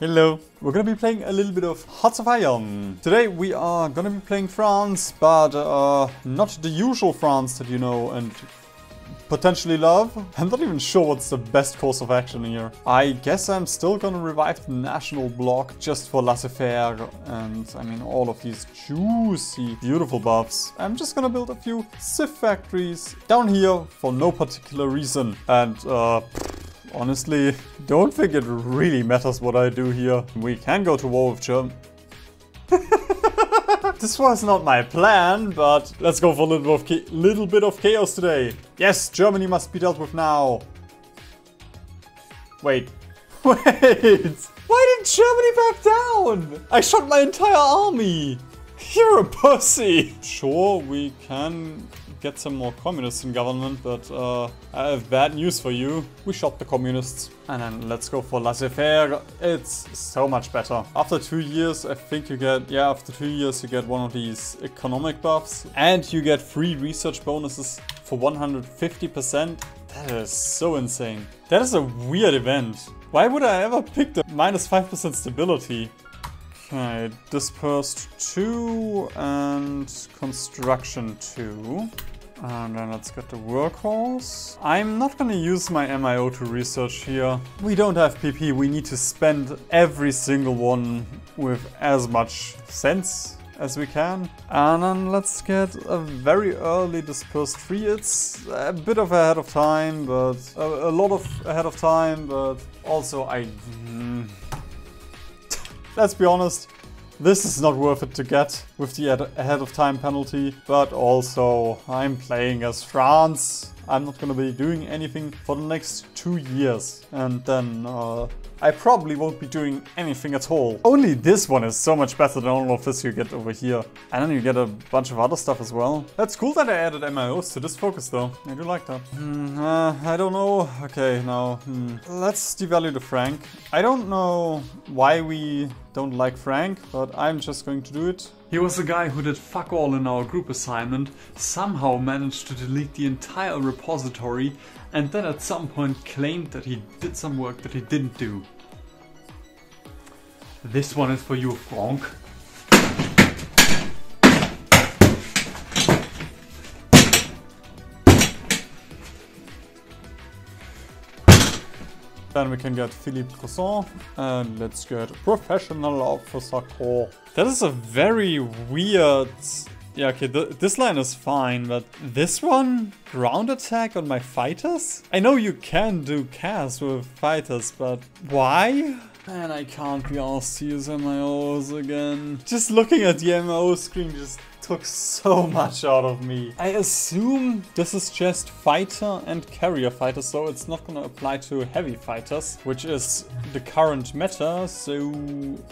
Hello. We're gonna be playing a little bit of Hearts of Iron. Today we are gonna be playing France, but not the usual France that you know and potentially love. I'm not even sure what's the best course of action here. I guess I'm still gonna revive the national block just for laissez-faire and I mean all of these juicy, beautiful buffs. I'm just gonna build a few civ factories down here for no particular reason and honestly, don't think it really matters what I do here. We can go to war with Germany. This was not my plan, but let's go for a little bit of chaos today. Yes, Germany must be dealt with now. Wait. Why did Germany back down? I shot my entire army. You're a pussy. Sure, we can get some more communists in government, but I have bad news for you. We shot the communists. And then let's go for laissez-faire. It's so much better. After 2 years, I think you get, yeah, after 2 years you get one of these economic buffs and you get free research bonuses for 150%. That is so insane. That is a weird event. Why would I ever pick the -5% stability? Okay, dispersed 2 and construction 2. And then let's get the workhorse. I'm not gonna use my MIO to research here. We don't have PP, we need to spend every single one with as much sense as we can. And then let's get a very early dispersed 3. It's a bit of ahead of time, but a lot of ahead of time, but also I... Let's be honest. This is not worth it to get with the ahead of time penalty, but also I'm playing as France. I'm not gonna be doing anything for the next 2 years. And then I probably won't be doing anything at all. Only this one is so much better than all of this you get over here. And then you get a bunch of other stuff as well. That's cool that I added MIOs to this focus though. I do like that. I don't know. Okay, now let's devalue the franc. I don't know why we don't like franc, but I'm just going to do it. He was the guy who did fuck all in our group assignment, somehow managed to delete the entire repository, and then at some point claimed that he did some work that he didn't do. This one is for you, Frank. Then we can get Philippe Cresson, and let's get Professional Officer Corps. That is a very weird... Yeah, okay, this line is fine, but this one? Ground attack on my fighters? I know you can do CAS with fighters, but why? Man, I can't be asked to use MIOs again. Just looking at the MIO screen just took so much out of me. I assume this is just fighter and carrier fighters, so it's not gonna apply to heavy fighters, which is the current meta, so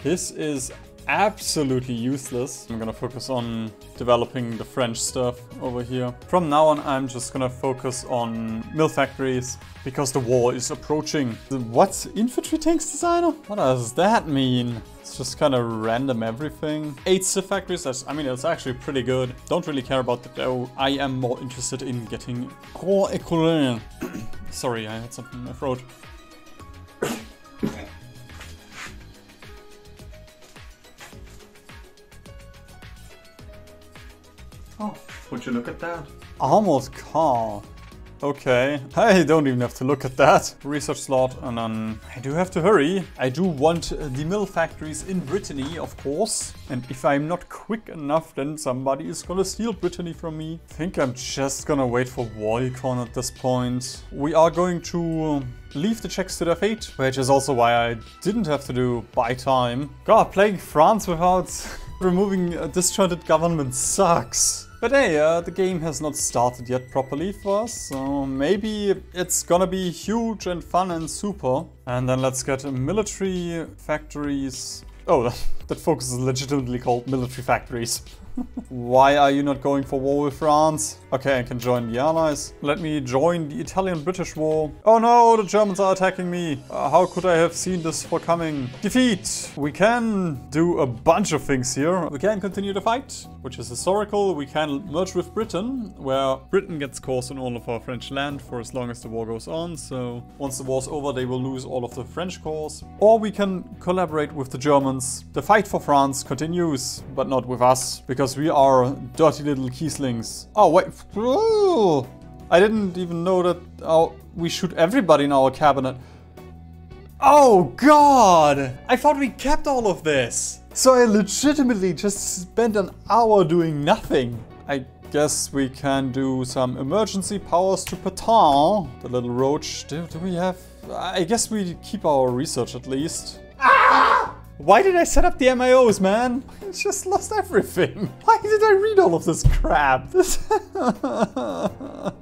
this is absolutely useless. I'm gonna focus on developing the French stuff over here. From now on, I'm just gonna focus on mill factories because the war is approaching. What? Infantry tanks designer? What does that mean? It's just kind of random everything. 8 civ factories, I mean, it's actually pretty good. Don't really care about that though. I am more interested in getting Corps École. Sorry, I had something in my throat. Oh, would you look at that? Armored car. Okay, I don't even have to look at that. Research slot, and then I do have to hurry. I do want the mill factories in Brittany, of course. And if I'm not quick enough, then somebody is gonna steal Brittany from me. I think I'm just gonna wait for Waricorn at this point. We are going to leave the Czechs to their fate, which is also why I didn't have to do buy time. God, playing France without removing a disjointed government sucks. But hey, the game has not started yet properly for us, so maybe it's gonna be huge and fun and super. And then let's get military factories. Oh, That focus is legitimately called military factories. Why are you not going for war with France? Okay, I can join the Allies. Let me join the Italian-British war. Oh no, the Germans are attacking me. How could I have seen this coming? Defeat! We can do a bunch of things here. We can continue the fight, which is historical. We can merge with Britain, where Britain gets cores on all of our French land for as long as the war goes on. So once the war's over, they will lose all of the French cores. Or we can collaborate with the Germans. The fight for France continues, but not with us, because we are dirty little Kieslings. Oh, wait. Ooh. I didn't even know that we shoot everybody in our cabinet. Oh, God. I thought we kept all of this. So I legitimately just spent an hour doing nothing. I guess we can do some emergency powers to Patan. The little roach. Do we have... I guess we keep our research at least. Ah! Why did I set up the MIOs, man? I just lost everything. Why did I read all of this crap?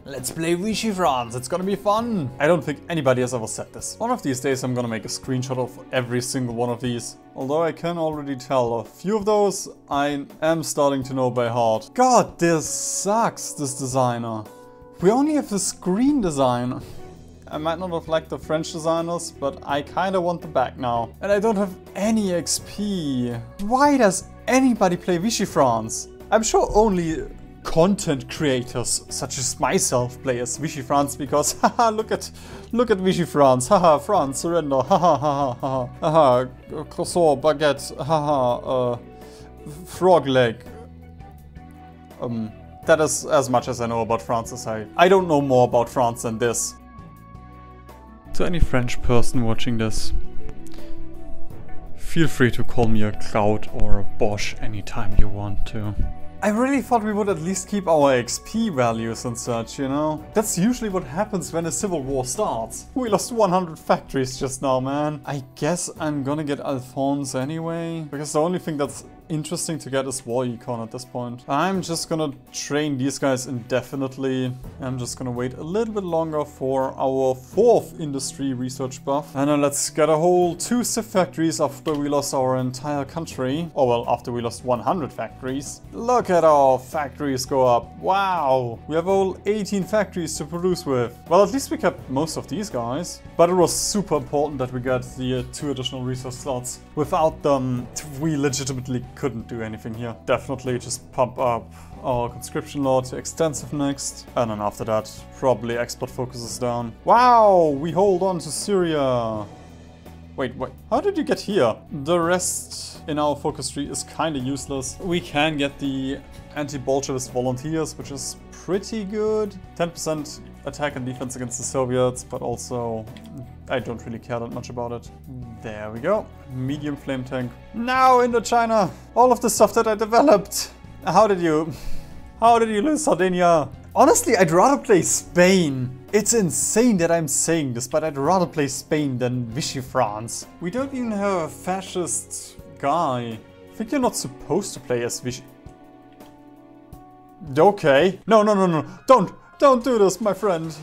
Let's play Vichy France, it's gonna be fun. I don't think anybody has ever said this. One of these days I'm gonna make a screenshot of every single one of these. Although I can already tell a few of those I am starting to know by heart. God, this sucks, this designer. We only have the screen design. I might not have liked the French designers, but I kinda want them back now. And I don't have any XP. Why does anybody play Vichy France? I'm sure only content creators such as myself play as Vichy France because haha, look at Vichy France, haha, France, surrender, haha, haha, haha, haha, croissant, baguette, haha, frog leg. That is as much as I know about France as I don't know more about France than this. To any French person watching this, feel free to call me a cloud or a bosh anytime you want to. I really thought we would at least keep our XP values and such, you know? That's usually what happens when a civil war starts. We lost 100 factories just now, man. I guess I'm gonna get Alphonse anyway, because the only thing that's interesting to get is war econ at this point. I'm just gonna train these guys indefinitely. I'm just gonna wait a little bit longer for our fourth industry research buff. And then let's get a whole 2 civ factories after we lost our entire country. Oh well, after we lost 100 factories. Look at our factories go up. Wow. We have all 18 factories to produce with. Well, at least we kept most of these guys. But it was super important that we got the 2 additional resource slots. Without them, we legitimately couldn't do anything here. Definitely just pump up our conscription law to extensive next, and then after that probably export focuses down. Wow, we hold on to Syria. Wait, how did you get here? The rest in our focus tree is kind of useless. We can get the anti-Bolshevist volunteers, which is pretty good. 10% attack and defense against the Soviets, but also I don't really care that much about it. There we go. Medium flame tank. Now Indochina! All of the stuff that I developed! How did you lose Sardinia? Honestly, I'd rather play Spain. It's insane that I'm saying this, but I'd rather play Spain than Vichy France. We don't even have a fascist guy. I think you're not supposed to play as Vichy. Okay. No. Don't do this, my friend.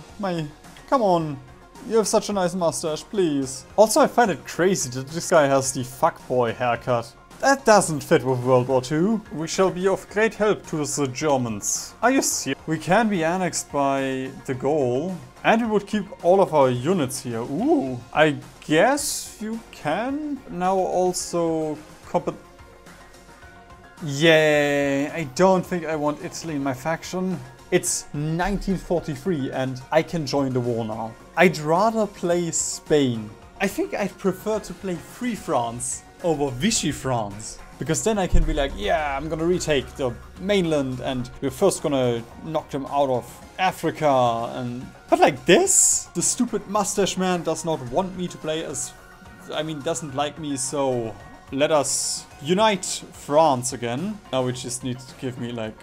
Come on. You have such a nice mustache, please. Also, I find it crazy that this guy has the fuckboy haircut. That doesn't fit with World War II. We shall be of great help to the Germans. Are you serious? We can be annexed by the goal, and we would keep all of our units here. Ooh. I guess you can now also Yay! I don't think I want Italy in my faction. It's 1943 and I can join the war now. I'd rather play Spain. I think I'd prefer to play Free France over Vichy France, because then I can be like, yeah, I'm gonna retake the mainland and we're first gonna knock them out of Africa and... But like this? The stupid mustache man does not want me to play as... I mean, doesn't like me, so... Let us unite France again. Now we just need to give me like,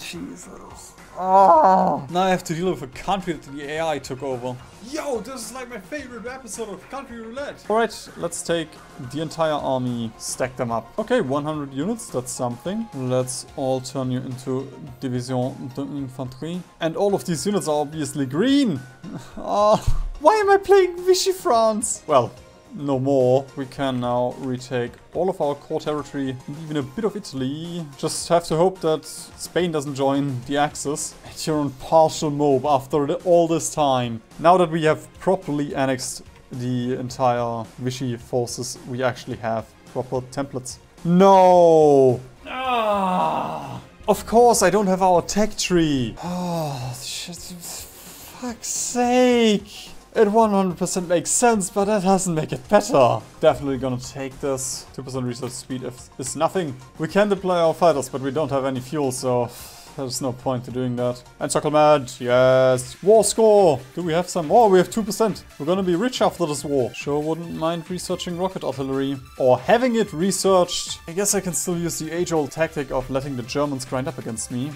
Jesus. Oh. Now I have to deal with a country that the AI took over. Yo, this is like my favorite episode of Country Roulette. All right, let's take the entire army, stack them up. Okay, 100 units, that's something. Let's all turn you into Division d'infanterie. And all of these units are obviously green. Why am I playing Vichy France? Well. no more. We can now retake all of our core territory and even a bit of Italy. Just have to hope that Spain doesn't join the Axis. And you're on partial mob after all this time. Now that we have properly annexed the entire Vichy forces, we actually have proper templates. No! Ah! Of course, I don't have our tech tree. Oh, shit. Fuck's sake. It 100% makes sense, but that doesn't make it better. Definitely gonna take this. 2% research speed is nothing. We can deploy our fighters, but we don't have any fuel, so there's no point to doing that. And Chocolmad, yes. War score. Do we have some? Oh, we have 2%. We're gonna be rich after this war. Sure wouldn't mind researching rocket artillery or having it researched. I guess I can still use the age-old tactic of letting the Germans grind up against me.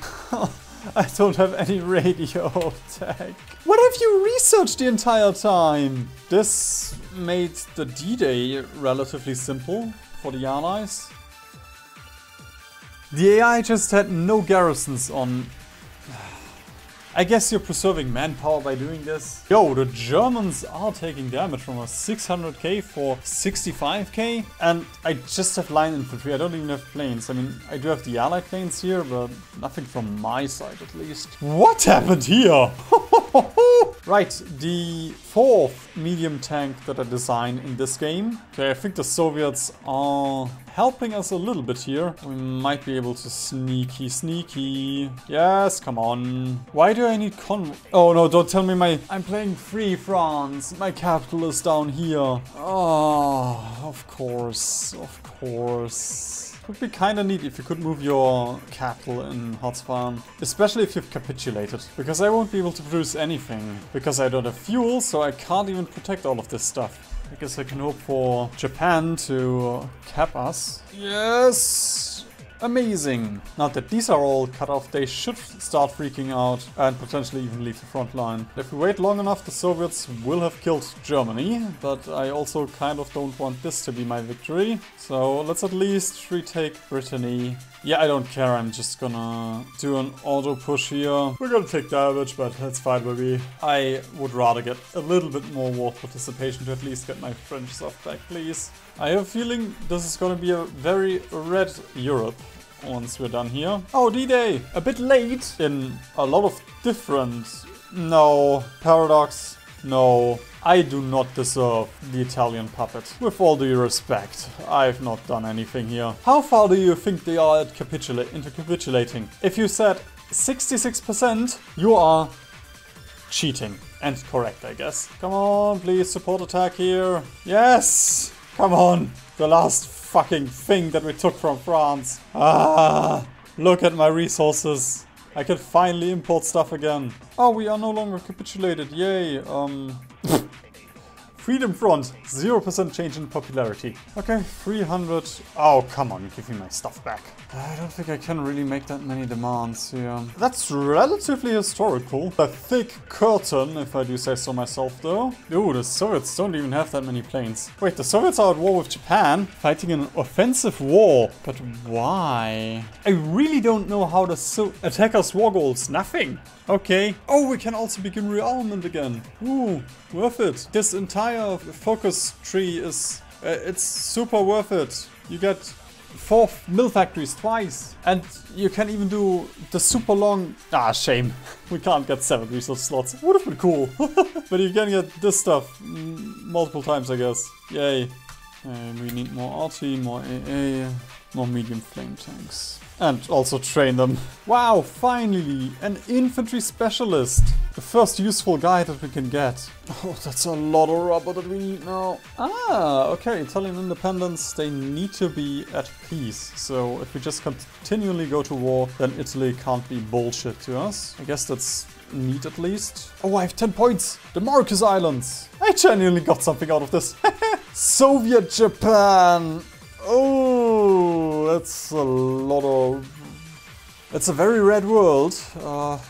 I don't have any radio tech. What have you researched the entire time? This made the D-Day relatively simple for the Allies. The AI just had no garrisons on... I guess you're preserving manpower by doing this. Yo, the Germans are taking damage from us. 600k for 65k. And I just have line infantry. I don't even have planes. I mean, I do have the allied planes here, but nothing from my side at least. What happened here? Right, the fourth medium tank that I designed in this game. Okay, I think the Soviets are helping us a little bit here. We might be able to sneaky. Yes, come on. Why do I need oh no, don't tell me I'm playing Free France. My capital is down here. Oh, of course, of course. Would be kind of neat if you could move your capital in Hotsparm, especially if you've capitulated, because I won't be able to produce anything, because I don't have fuel, so I can't even protect all of this stuff. I guess I can hope for Japan to cap us. Yes! Amazing! Now that these are all cut off, they should start freaking out and potentially even leave the front line. If we wait long enough, the Soviets will have killed Germany, but I also kind of don't want this to be my victory. So let's at least retake Brittany. Yeah, I don't care, I'm just gonna do an auto push here. We're gonna take damage, but that's fine with me. I would rather get a little bit more war participation to at least get my French stuff back, please. I have a feeling this is gonna be a very red Europe once we're done here. Oh, D-Day! A bit late in a lot of different... No. Paradox. No. I do not deserve the Italian puppet. With all due respect, I've not done anything here. How far do you think they are at capitulating? If you said 66%, you are cheating. And correct, I guess. Come on, please support attack here. Yes! Come on! The last fucking thing that we took from France. Ah! Look at my resources. I can finally import stuff again. Oh, we are no longer capitulated. Yay. Freedom Front. 0% change in popularity. Okay, 300. Oh, come on. Give me my stuff back. I don't think I can really make that many demands here. That's relatively historical. A thick curtain, if I do say so myself, though. Ooh, the Soviets don't even have that many planes. Wait, the Soviets are at war with Japan, fighting an offensive war. But why? I really don't know how to attack us war goals. Nothing. Okay. Oh, we can also begin rearmament again. Ooh, worth it. This entire focus tree is... it's super worth it. You get 4 mill factories twice. And you can even do the super long... Ah, shame. We can't get 7 resource slots. Would have been cool. But you can get this stuff multiple times, I guess. Yay. And we need more RT, more AA, more medium flame tanks. And also train them. Wow, finally, an infantry specialist. The first useful guy that we can get. Oh, that's a lot of rubber that we need now. Ah, okay, Italian independence, they need to be at peace. So if we just continually go to war, then Italy can't be bullshit to us. I guess that's neat at least. Oh, I have 10 points. The Marcus Islands. I genuinely got something out of this. Soviet Japan. Oh, that's a lot of... It's a very red world.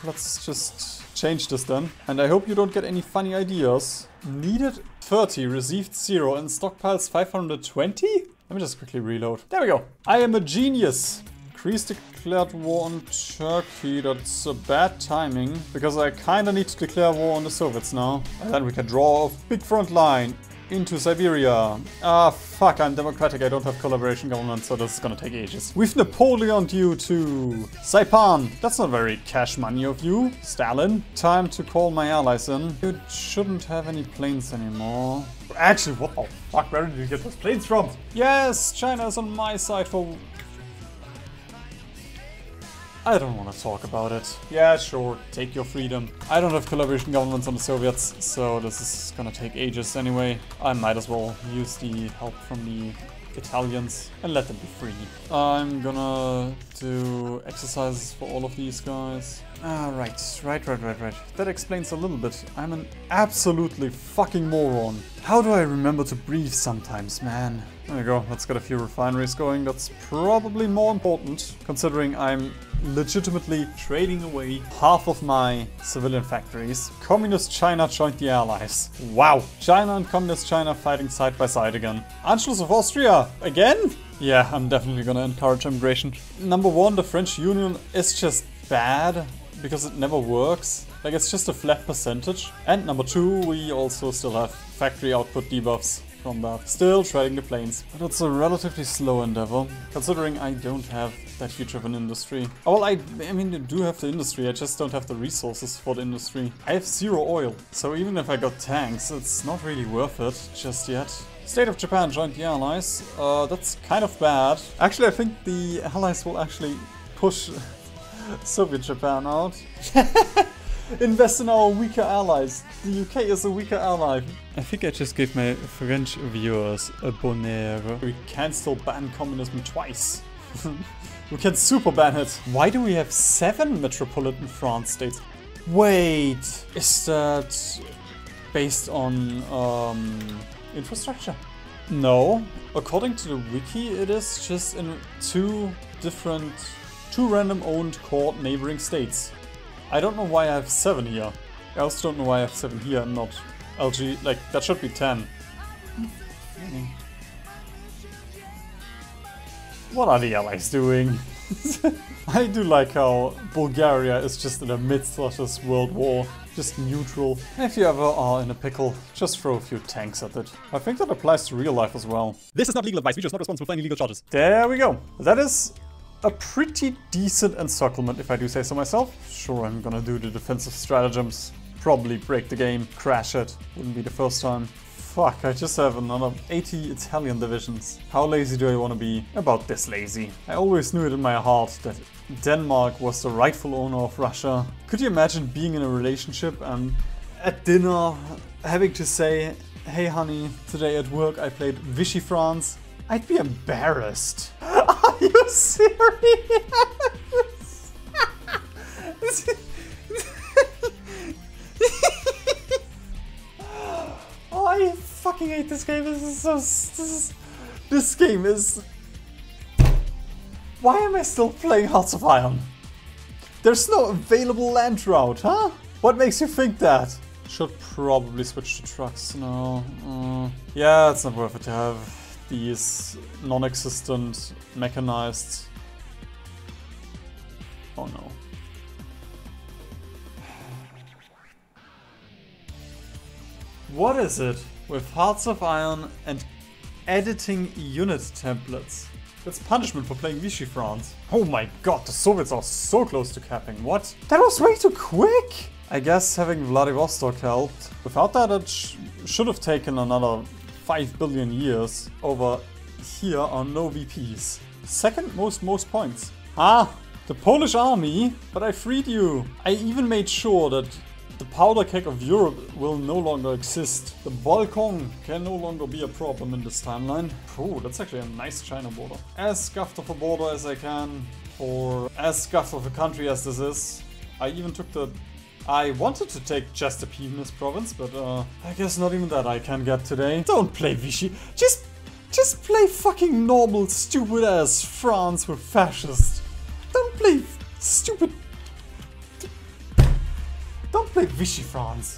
Let's just change this then. And I hope you don't get any funny ideas. Needed 30, received 0, and stockpiles 520? Let me just quickly reload. There we go. I am a genius. Greece declared war on Turkey. That's a bad timing, because I kind of need to declare war on the Soviets now. And then we can draw a big front line. into Siberia. Ah, fuck, I'm democratic, I don't have collaboration government, so this is gonna take ages. With Napoleon due to Saipan. That's not very cash money of you, Stalin. Time to call my allies in. You shouldn't have any planes anymore. Actually, what the fuck, where did you get those planes from? Yes, China is on my side for... I don't want to talk about it. Yeah, sure, take your freedom. I don't have collaboration governments on the Soviets, so this is gonna take ages anyway. I might as well use the help from the Italians and let them be free. I'm gonna do exercises for all of these guys. Ah, right. That explains a little bit. I'm an absolutely fucking moron. How do I remember to breathe sometimes, man? There we go, let's get a few refineries going. That's probably more important, considering I'm legitimately trading away half of my civilian factories. Communist China joined the Allies. Wow! China and Communist China fighting side by side again. Anschluss of Austria! Again? Yeah, I'm definitely gonna encourage immigration. Number one, the French Union is just bad, because it never works. Like, it's just a flat percentage. And number two, we also still have factory output debuffs from that. Still trading the planes. But it's a relatively slow endeavor, considering I don't have that huge of an industry. Oh, well, I mean, you do have the industry, I just don't have the resources for the industry. I have zero oil, so even if I got tanks, it's not really worth it just yet. State of Japan joined the Allies. That's kind of bad. Actually, I think the Allies will actually push Soviet Japan out. Invest in our weaker allies. The UK is a weaker ally. I think I just gave my French viewers a bonheur. We can still ban communism twice. We can super ban it. Why do we have 7 metropolitan France states? Wait, is that based on infrastructure? No. According to the wiki, it is just in two random owned core neighboring states. I don't know why I have 7 here. I also don't know why I have 7 here and not LG. Like, that should be 10. What are the allies doing? I do like how Bulgaria is just in the midst of this world war. Just neutral. If you ever are in a pickle, just throw a few tanks at it. I think that applies to real life as well. This is not legal advice. We're just not responsible for any legal charges. There we go. That is a pretty decent encirclement, if I do say so myself. Sure, I'm gonna do the defensive stratagems. Probably break the game, crash it. Wouldn't be the first time. Fuck, I just have another 80 Italian divisions. How lazy do I want to be? About this lazy. I always knew it in my heart that Denmark was the rightful owner of Russia. Could you imagine being in a relationship and at dinner having to say, hey honey, today at work I played Vichy France? I'd be embarrassed. Are you serious? I fucking hate this game. This game is... Why am I still playing Hearts of Iron? There's no available land route, huh? What makes you think that? Should probably switch to trucks now. Yeah, it's not worth it to have these non-existent mechanized... Oh no. What is it with Hearts of Iron and editing unit templates? That's punishment for playing Vichy France. Oh my god, the Soviets are so close to capping, what? That was way too quick! I guess having Vladivostok helped. Without that, it should have taken another 5 billion years. Over here are no VPs. Second most points. Ah, the Polish army, but I freed you. I even made sure that the powder keg of Europe will no longer exist. The Balkan can no longer be a problem in this timeline. Oh, that's actually a nice China border. As scuffed of a border as I can, or as scuffed of a country as this is. I even took the... I wanted to take just the Penis province, but I guess not even that I can get today. Don't play Vichy. Just play fucking normal stupid ass France with fascists. Don't play stupid... Don't play Vichy France.